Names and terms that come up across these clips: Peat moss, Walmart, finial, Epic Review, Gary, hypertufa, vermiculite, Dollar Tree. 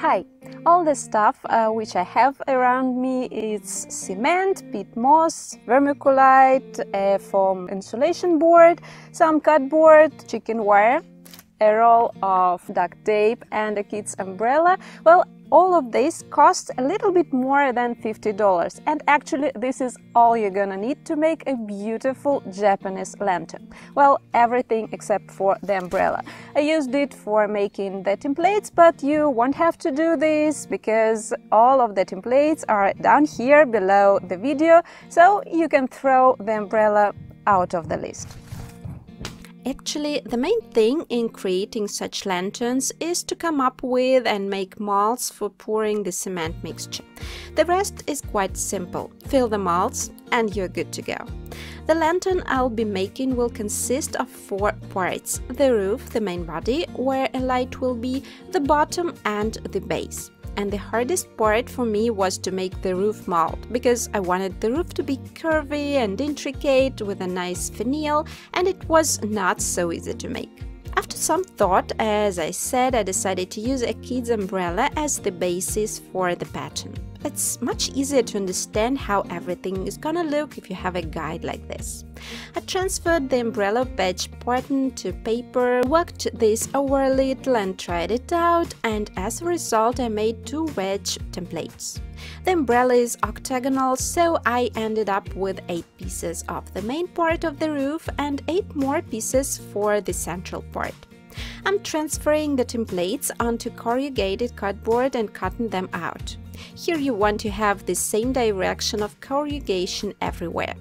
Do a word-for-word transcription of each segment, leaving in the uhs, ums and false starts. Hi! All the stuff uh, which I have around me is cement, peat moss, vermiculite, uh, foam insulation board, some cardboard, chicken wire, a roll of duct tape and a kid's umbrella. Well, all of this costs a little bit more than fifty dollars, and actually this is all you're gonna need to make a beautiful Japanese lantern. Well, everything except for the umbrella. I used it for making the templates, but you won't have to do this because all of the templates are down here below the video, so you can throw the umbrella out of the list. Actually, the main thing in creating such lanterns is to come up with and make molds for pouring the cement mixture. The rest is quite simple. Fill the molds and you're good to go. The lantern I'll be making will consist of four parts: the roof, the main body, where a light will be, the bottom and the base. And the hardest part for me was to make the roof mold, because I wanted the roof to be curvy and intricate with a nice finial, and it was not so easy to make. After some thought, as I said, I decided to use a kid's umbrella as the basis for the pattern. It's much easier to understand how everything is gonna look if you have a guide like this. I transferred the umbrella patch pattern to paper, worked this over a little and tried it out, and as a result I made two wedge templates. The umbrella is octagonal, so I ended up with eight pieces of the main part of the roof and eight more pieces for the central part. I'm transferring the templates onto corrugated cardboard and cutting them out. Here you want to have the same direction of corrugation everywhere.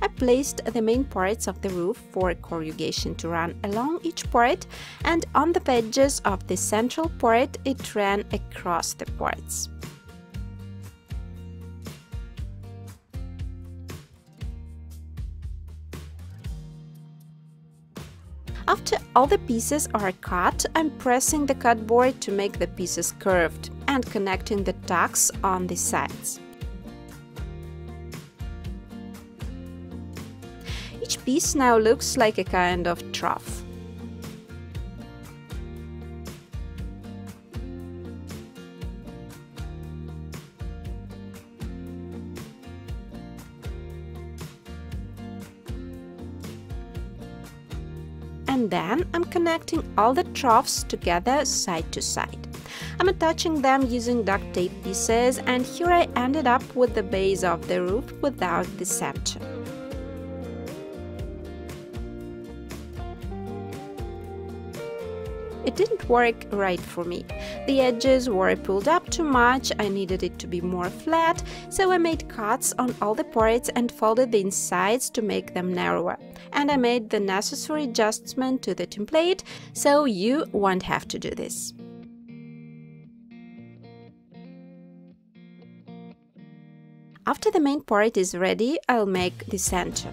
I placed the main parts of the roof for corrugation to run along each part, and on the edges of the central part it ran across the parts. After all the pieces are cut, I'm pressing the cardboard to make the pieces curved and connecting the tucks on the sides. Each piece now looks like a kind of trough. And then I'm connecting all the troughs together side to side. I'm attaching them using duct tape pieces, and here I ended up with the base of the roof without the center. It didn't work right for me. The edges were pulled up too much, I needed it to be more flat, so I made cuts on all the parts and folded the insides to make them narrower. And I made the necessary adjustment to the template, so you won't have to do this. After the main part is ready, I'll make the center.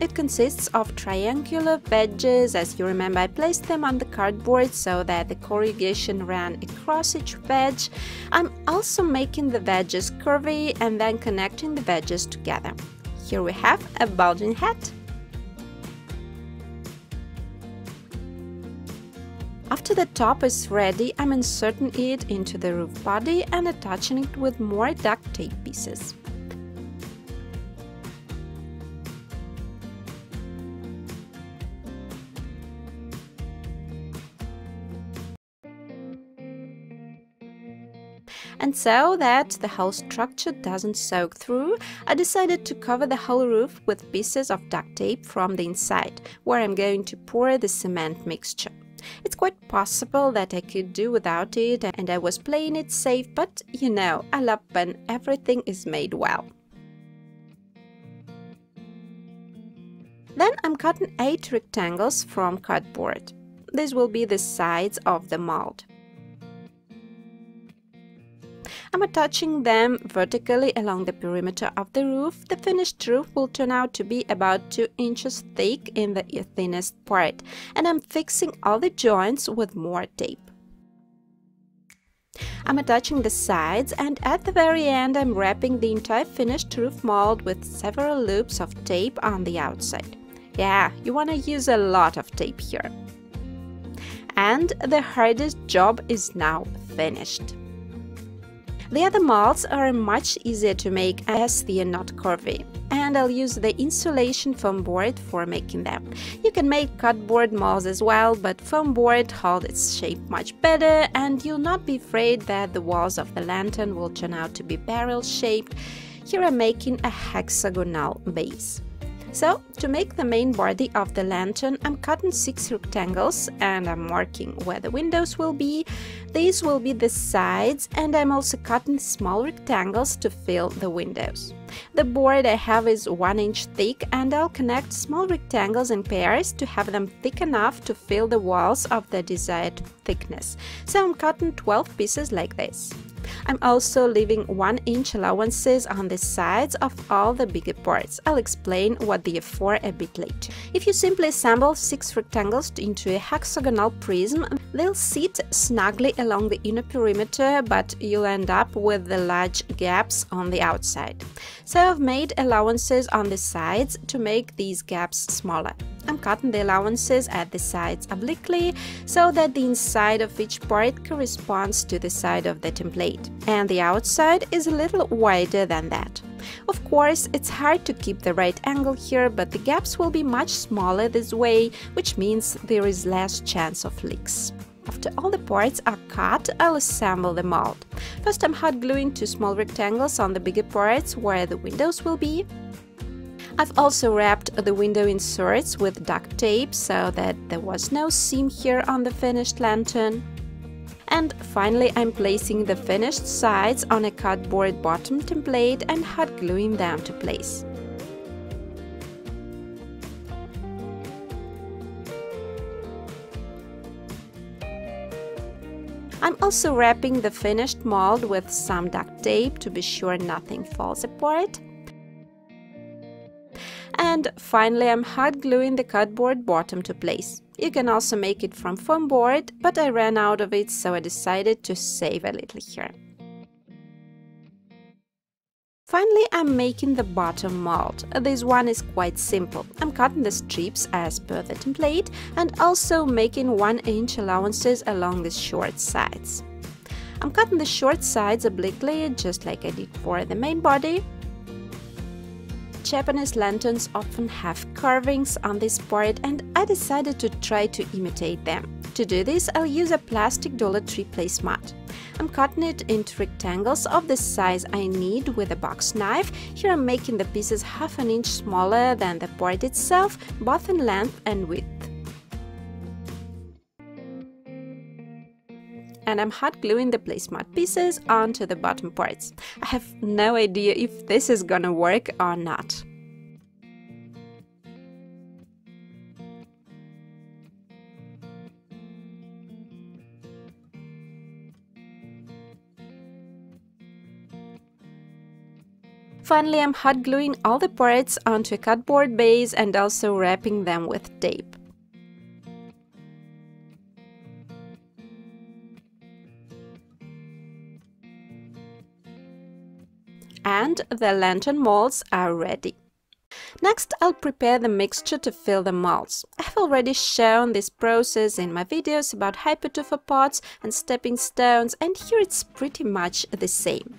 It consists of triangular wedges. As you remember, I placed them on the cardboard so that the corrugation ran across each wedge. I'm also making the wedges curvy and then connecting the wedges together. Here we have a bulging hat. After the top is ready, I'm inserting it into the roof body and attaching it with more duct tape pieces. And so that the whole structure doesn't soak through, I decided to cover the whole roof with pieces of duct tape from the inside, where I'm going to pour the cement mixture. It's quite possible that I could do without it, and I was playing it safe, but you know, I love when everything is made well. Then I'm cutting eight rectangles from cardboard. These will be the sides of the mold. I'm attaching them vertically along the perimeter of the roof. The finished roof will turn out to be about two inches thick in the thinnest part, and I'm fixing all the joints with more tape. I'm attaching the sides, and at the very end I'm wrapping the entire finished roof mold with several loops of tape on the outside. Yeah, you want to use a lot of tape here. And the hardest job is now finished. The other molds are much easier to make as they are not curvy, and I'll use the insulation foam board for making them. You can make cardboard molds as well, but foam board holds its shape much better, and you'll not be afraid that the walls of the lantern will turn out to be barrel-shaped. Here I'm making a hexagonal base. So, to make the main body of the lantern, I'm cutting six rectangles and I'm marking where the windows will be. These will be the sides, and I'm also cutting small rectangles to fill the windows. The board I have is one inch thick, and I'll connect small rectangles in pairs to have them thick enough to fill the walls of the desired thickness. So I'm cutting twelve pieces like this. I'm also leaving one inch allowances on the sides of all the bigger boards. I'll explain what they are for a bit later. If you simply assemble six rectangles into a hexagonal prism, they'll sit snugly along the inner perimeter, but you'll end up with the large gaps on the outside. So I've made allowances on the sides to make these gaps smaller. I'm cutting the allowances at the sides obliquely, so that the inside of each part corresponds to the side of the template, and the outside is a little wider than that. Of course, it's hard to keep the right angle here, but the gaps will be much smaller this way, which means there is less chance of leaks. After all the parts are cut, I'll assemble the mold. First, I'm hot gluing two small rectangles on the bigger parts where the windows will be. I've also wrapped the window inserts with duct tape so that there was no seam here on the finished lantern. And finally, I'm placing the finished sides on a cardboard bottom template and hot gluing them to place. I'm also wrapping the finished mold with some duct tape to be sure nothing falls apart. And finally, I'm hot gluing the cardboard bottom to place. You can also make it from foam board, but I ran out of it, so I decided to save a little here. Finally, I'm making the bottom mold. This one is quite simple. I'm cutting the strips as per the template and also making one inch allowances along the short sides. I'm cutting the short sides obliquely, just like I did for the main body. Japanese lanterns often have carvings on this part, and I decided to try to imitate them. To do this, I'll use a plastic Dollar Tree placemat. I'm cutting it into rectangles of the size I need with a box knife. Here I'm making the pieces half an inch smaller than the board itself, both in length and width. And I'm hot gluing the placemat pieces onto the bottom parts. I have no idea if this is gonna work or not. Finally, I'm hot gluing all the parts onto a cardboard base and also wrapping them with tape. And the lantern molds are ready. Next, I'll prepare the mixture to fill the molds. I've already shown this process in my videos about hypertufa pots and stepping stones, and here it's pretty much the same.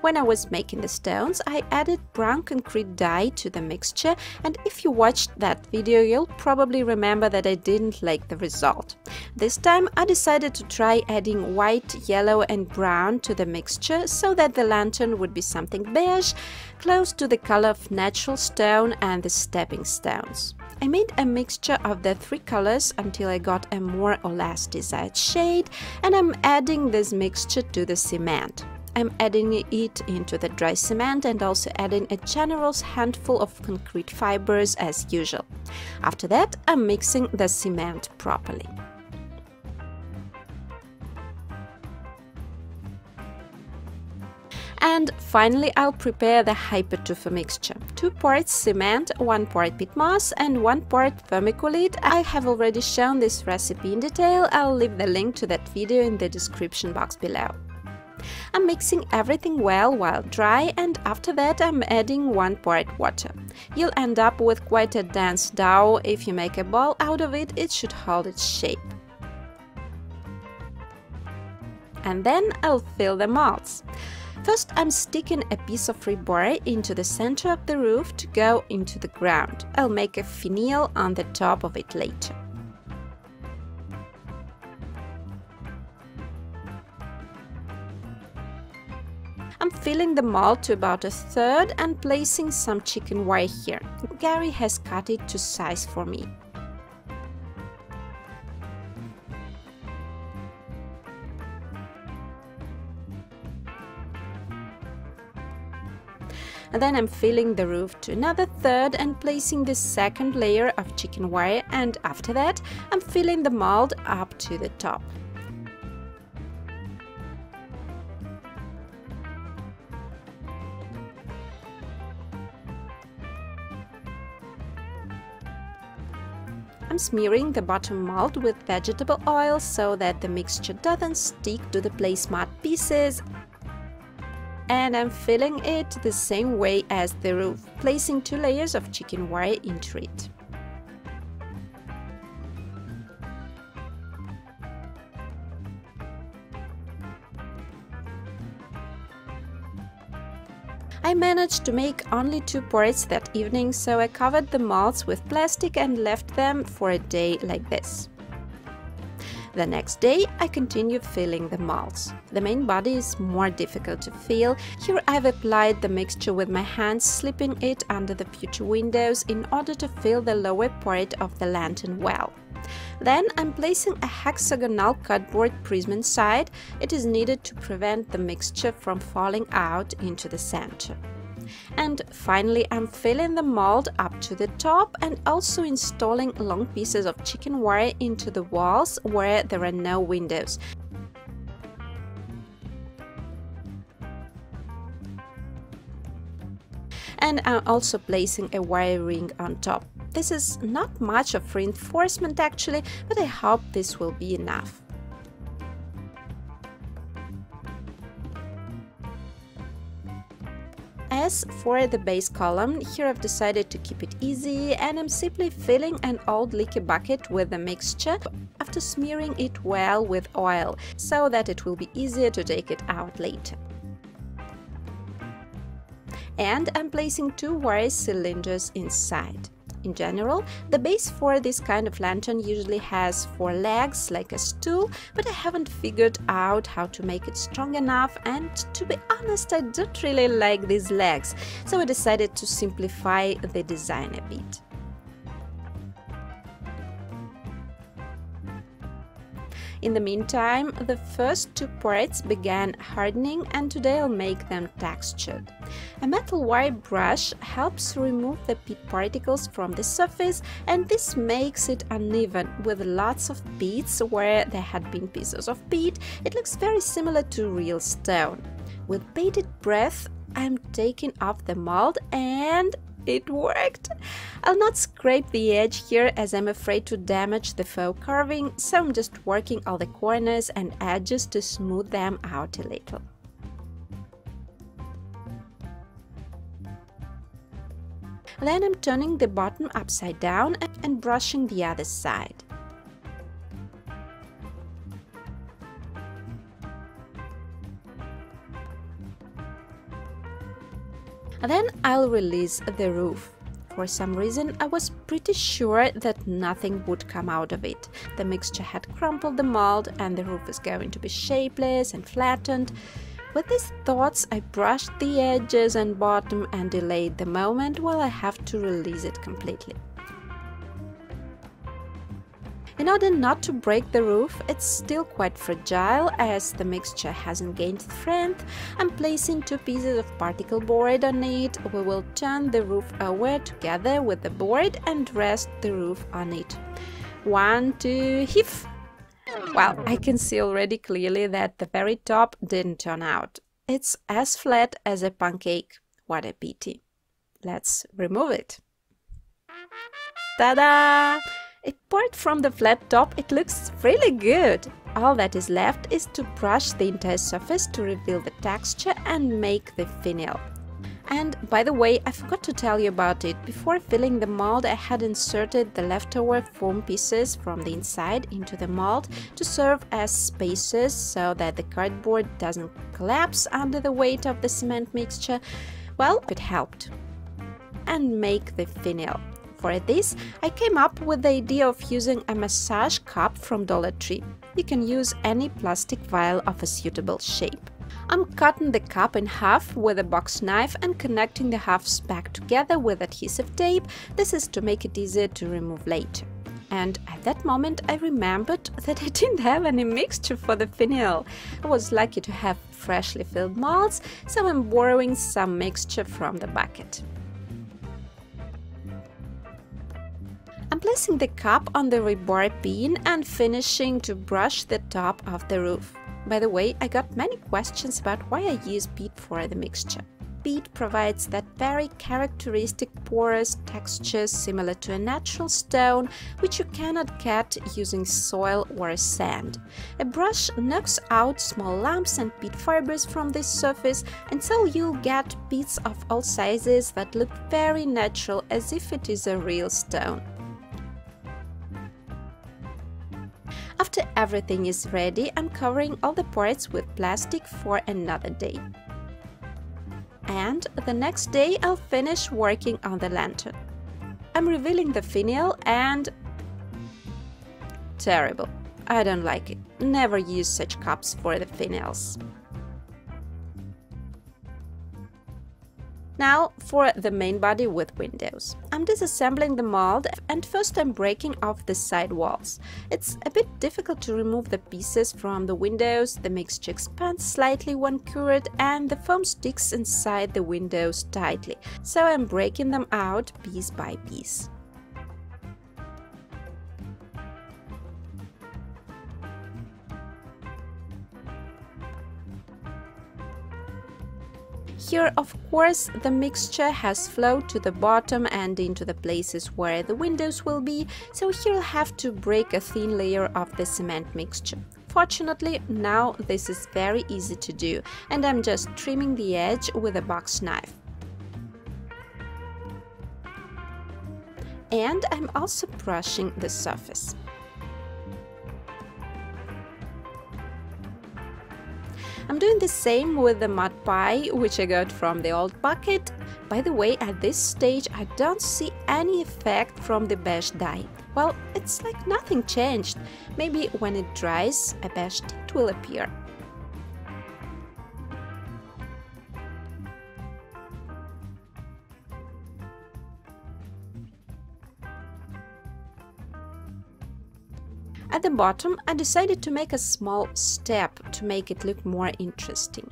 When I was making the stones, I added brown concrete dye to the mixture, and if you watched that video, you'll probably remember that I didn't like the result. This time I decided to try adding white, yellow and brown to the mixture so that the lantern would be something beige, close to the color of natural stone and the stepping stones. I made a mixture of the three colors until I got a more or less desired shade, and I'm adding this mixture to the cement. I'm adding it into the dry cement and also adding a generous handful of concrete fibers as usual. After that, I'm mixing the cement properly. And finally, I'll prepare the hypertufa mixture. Two parts cement, one part peat moss and one part vermiculite. I have already shown this recipe in detail. I'll leave the link to that video in the description box below. I'm mixing everything well while dry, and after that I'm adding one part water. You'll end up with quite a dense dough. If you make a ball out of it, it should hold its shape. And then I'll fill the molds. First, I'm sticking a piece of ribori into the center of the roof to go into the ground. I'll make a finial on the top of it later. I'm filling the mold to about a third and placing some chicken wire here. Gary has cut it to size for me. And then I'm filling the roof to another third and placing the second layer of chicken wire, and after that I'm filling the mold up to the top. I'm smearing the bottom mold with vegetable oil so that the mixture doesn't stick to the placemat pieces, and I'm filling it the same way as the roof, placing two layers of chicken wire into it. I managed to make only two porridge that evening, so I covered the molds with plastic and left them for a day like this. The next day I continued filling the molds. The main body is more difficult to fill. Here I've applied the mixture with my hands, slipping it under the future windows in order to fill the lower part of the lantern well. Then I'm placing a hexagonal cardboard prism inside. It is needed to prevent the mixture from falling out into the center. And finally I'm filling the mold up to the top and also installing long pieces of chicken wire into the walls where there are no windows. And I'm also placing a wire ring on top. This is not much of reinforcement actually, but I hope this will be enough. As for the base column, here I've decided to keep it easy and I'm simply filling an old leaky bucket with the mixture after smearing it well with oil, so that it will be easier to take it out later. And I'm placing two wire cylinders inside. In general, the base for this kind of lantern usually has four legs, like a stool, but I haven't figured out how to make it strong enough, and to be honest, I don't really like these legs, so I decided to simplify the design a bit. In the meantime, the first two porridge began hardening and today I'll make them textured. A metal wire brush helps remove the peat particles from the surface, and this makes it uneven with lots of peats where there had been pieces of peat. It looks very similar to real stone. With bated breath, I'm taking off the mold, and it worked! I'll not scrape the edge here as I'm afraid to damage the faux carving, so I'm just working all the corners and edges to smooth them out a little. Then I'm turning the bottom upside down and brushing the other side. Then I'll release the roof. For some reason, I was pretty sure that nothing would come out of it. The mixture had crumpled the mold and the roof was going to be shapeless and flattened. With these thoughts, I brushed the edges and bottom and delayed the moment while I have to release it completely. In order not to break the roof, it's still quite fragile as the mixture hasn't gained strength, I'm placing two pieces of particle board on it. We will turn the roof over together with the board and rest the roof on it. One, two, hiff! Well, I can see already clearly that the very top didn't turn out. It's as flat as a pancake. What a pity. Let's remove it. Ta-da! Apart from the flat top, it looks really good. All that is left is to brush the entire surface to reveal the texture and make the finial. And by the way, I forgot to tell you about it. Before filling the mold, I had inserted the leftover foam pieces from the inside into the mold to serve as spacers so that the cardboard doesn't collapse under the weight of the cement mixture. Well, it helped. And make the finial. For this, I came up with the idea of using a massage cup from Dollar Tree. You can use any plastic vial of a suitable shape. I'm cutting the cup in half with a box knife and connecting the halves back together with adhesive tape. This is to make it easier to remove later. And at that moment I remembered that I didn't have any mixture for the finial. I was lucky to have freshly filled molds, so I'm borrowing some mixture from the bucket. I'm placing the cup on the rebar pin and finishing to brush the top of the roof. By the way, I got many questions about why I use peat for the mixture. Peat provides that very characteristic porous texture similar to a natural stone, which you cannot get using soil or sand. A brush knocks out small lumps and peat fibers from this surface, and so you'll get peats of all sizes that look very natural, as if it is a real stone. After everything is ready, I'm covering all the parts with plastic for another day. And the next day I'll finish working on the lantern. I'm revealing the finial and… terrible. I don't like it. Never use such cups for the finials. Now for the main body with windows. I'm disassembling the mold and first I'm breaking off the side walls. It's a bit difficult to remove the pieces from the windows, the mixture expands slightly when cured and the foam sticks inside the windows tightly, so I'm breaking them out piece by piece. Here, of course, the mixture has flowed to the bottom and into the places where the windows will be, so here I'll have to break a thin layer of the cement mixture. Fortunately, now this is very easy to do, and I'm just trimming the edge with a box knife. And I'm also brushing the surface. I'm doing the same with the mud pie, which I got from the old bucket. By the way, at this stage I don't see any effect from the beige dye. Well, it's like nothing changed. Maybe when it dries, a beige tint will appear. At the bottom, I decided to make a small step to make it look more interesting.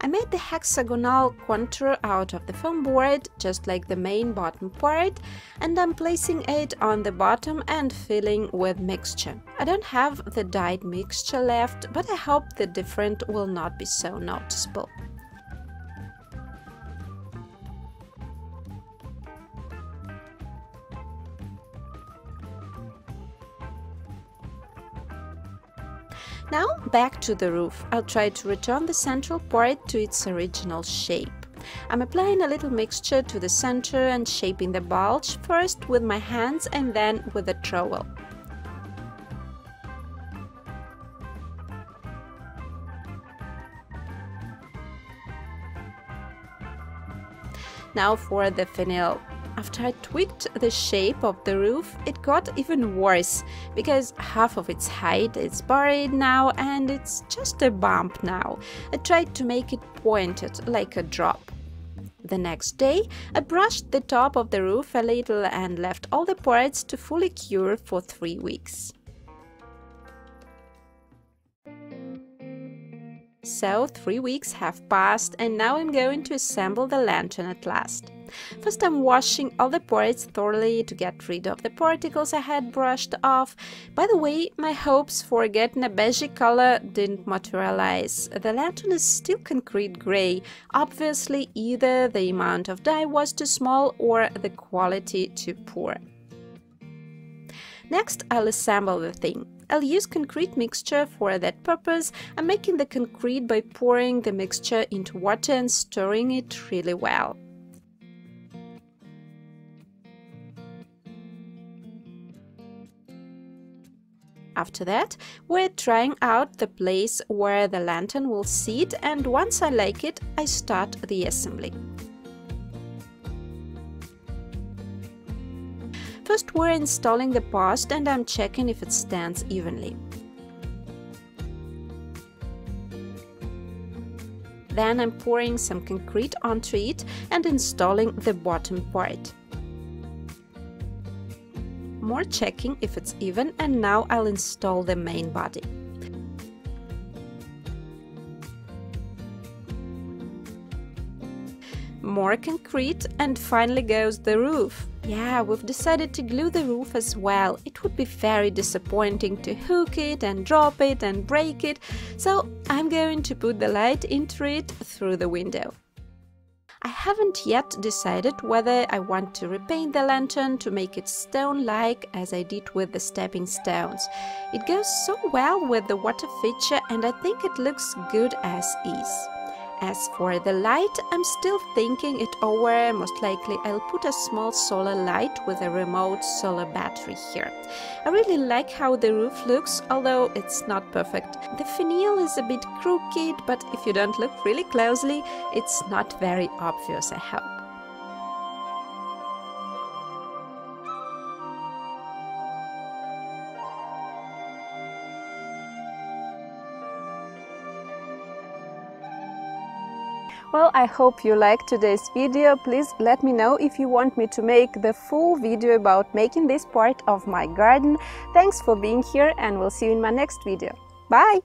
I made the hexagonal contour out of the foam board, just like the main bottom part, and I'm placing it on the bottom and filling with mixture. I don't have the dyed mixture left, but I hope the difference will not be so noticeable. Now back to the roof. I'll try to return the central part to its original shape. I'm applying a little mixture to the center and shaping the bulge, first with my hands and then with a trowel. Now for the finial. After I tweaked the shape of the roof, it got even worse, because half of its height is buried now and it's just a bump now. I tried to make it pointed, like a drop. The next day, I brushed the top of the roof a little and left all the parts to fully cure for three weeks. So, three weeks have passed and now I'm going to assemble the lantern at last. First I'm washing all the parts thoroughly to get rid of the particles I had brushed off. By the way, my hopes for getting a beige color didn't materialize. The lantern is still concrete grey. Obviously, either the amount of dye was too small or the quality too poor. Next, I'll assemble the thing. I'll use concrete mixture for that purpose. I'm making the concrete by pouring the mixture into water and stirring it really well. After that, we're trying out the place where the lantern will sit, and once I like it, I start the assembly. First, we're installing the post, and I'm checking if it stands evenly. Then I'm pouring some concrete onto it and installing the bottom part. More checking if it's even, and now I'll install the main body. More concrete, and finally goes the roof. Yeah, we've decided to glue the roof as well. It would be very disappointing to hook it and drop it and break it, so I'm going to put the light into it through the window. I haven't yet decided whether I want to repaint the lantern to make it stone-like, as I did with the stepping stones. It goes so well with the water feature, and I think it looks good as is. As for the light, I'm still thinking it over. Most likely I'll put a small solar light with a remote solar battery here. I really like how the roof looks, although it's not perfect. The finial is a bit crooked, but if you don't look really closely, it's not very obvious, I hope. Well, I hope you liked today's video. Please let me know if you want me to make the full video about making this part of my garden. Thanks for being here, and we'll see you in my next video. Bye!